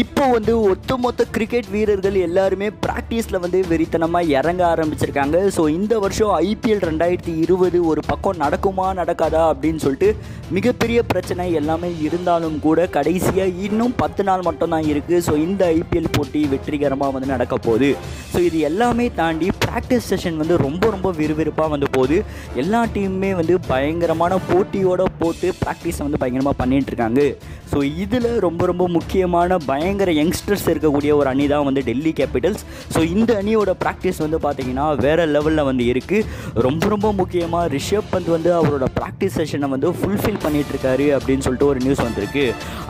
இப்போ வந்து ஒட்டுமொத்த கிரிக்கெட் வீரர்கள் எல்லாருமே ப்ராக்டிஸில் வந்து வெறித்தனமாக இறங்க ஆரம்பிச்சிருக்காங்க. ஸோ இந்த வருஷம் IPL 2020 ஒரு பக்கம் நடக்குமா நடக்காதா அப்படின்னு சொல்லிட்டு மிகப்பெரிய பிரச்சனை எல்லாமே இருந்தாலும் கூட கடைசியாக இன்னும் 10 நாள் மட்டும்தான் இருக்குது. ஸோ இந்த IPL போட்டி வெற்றிகரமாக வந்து நடக்க போகுது. ஸோ இது எல்லாமே தாண்டி ப்ராக்டிஸ் செஷன் வந்து ரொம்ப விறுவிறுப்பாக வந்து போகுது. எல்லா டீமுமே வந்து பயங்கரமான போட்டியோடு போட்டு ப்ராக்டிஸை வந்து பயங்கரமாக பண்ணிகிட்ருக்காங்க. ஸோ இதில் ரொம்ப முக்கியமான பயங்கர யங்ஸ்டர்ஸ் இருக்கக்கூடிய ஒரு அணி தான் வந்து டெல்லி கேபிட்டல்ஸ். ஸோ இந்த அணியோட ப்ராக்டிஸ் வந்து பார்த்திங்கன்னா வேறு லெவலில் வந்து இருக்குது. ரொம்ப முக்கியமாக ரிஷப் பந்த் வந்து அவரோட ப்ராக்டிஸ் செஷனை வந்து ஃபுல்ஃபில் பண்ணிகிட்ருக்காரு அப்படின்னு சொல்லிட்டு ஒரு நியூஸ் வந்திருக்கு.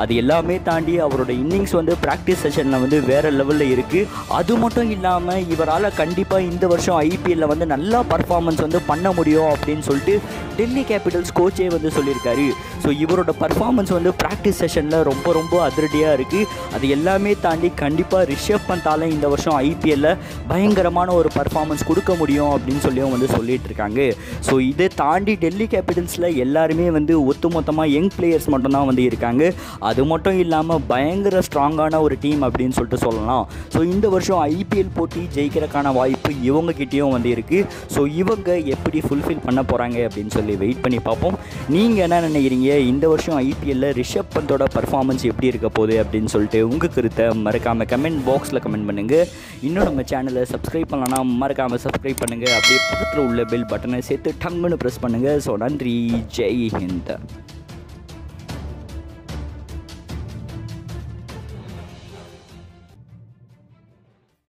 அது எல்லாமே தாண்டி அவரோட இன்னிங்ஸ் வந்து ப்ராக்டிஸ் செஷனில் வந்து வேறு லெவலில் இருக்குது. அது மட்டும் இல்லாமல் இவரால் கண்டிப்பாக இந்த வருஷம் IPLல வந்து நல்லா பர்ஃபார்மன்ஸ் வந்து பண்ண முடியும் அப்படின்னு சொல்லிட்டு டெல்லி கேபிட்டல்ஸ் கோச்சே வந்து சொல்லியிருக்காரு. ஸோ இவரோட பர்ஃபார்மன்ஸ் வந்து ப்ராக்டிஸ் செஷனில் ரொம்ப அதிரடியாக இருக்குது. அது எல்லாமே தாண்டி கண்டிப்பாக ரிஷப் பந்தால் இந்த வருஷம் IPLல பயங்கரமான ஒரு பர்ஃபார்மன்ஸ் கொடுக்க முடியும் அப்படின்னு சொல்லி வந்து சொல்லிட்டு இருக்காங்க. ஸோ இதை தாண்டி டெல்லி கேபிட்டல்ஸில் எல்லாருமே வந்து ஒட்டுமொத்தமாக யங் பிளேயர்ஸ் மட்டும்தான் வந்து இருக்காங்க. அது மட்டும் இல்லாமல் பயங்கர ஸ்ட்ராங்கான ஒரு டீம் அப்படின்னு சொல்லிட்டு சொல்லலாம். ஸோ இந்த வருஷம் IPL போட்டி ஜெயிக்கிறதுக்கான வாய்ப்பு இவங்ககிட்டையும் வந்து இருக்குது. ஸோ இவங்க எப்படி ஃபுல்ஃபில் பண்ண போகிறாங்க அப்படின்னு சொல்லி வெயிட் பண்ணி பார்ப்போம். நீங்கள் என்ன நினைக்கிறீங்க, இந்த வருஷம் IPLல ரிஷப் பந்தோட பர்ஃபார்மன்ஸ் எப்படி இருக்க போகுது அப்படின்னு சொல்லிட்டு உங்கள் கருத்தை மறக்காமல் கமெண்ட் பாக்ஸில் கமெண்ட் பண்ணுங்கள். இன்னும் நம்ம சேனலை சப்ஸ்கிரைப் பண்ணலன்னா மறக்காமல் சப்ஸ்கிரைப் பண்ணுங்கள். அப்படியே பக்கத்தில் உள்ள பெல் பட்டனை சேர்த்து டங்குன்னு ப்ரெஸ் பண்ணுங்கள். ஸோ நன்றி, ஜெய் ஹிந்த்.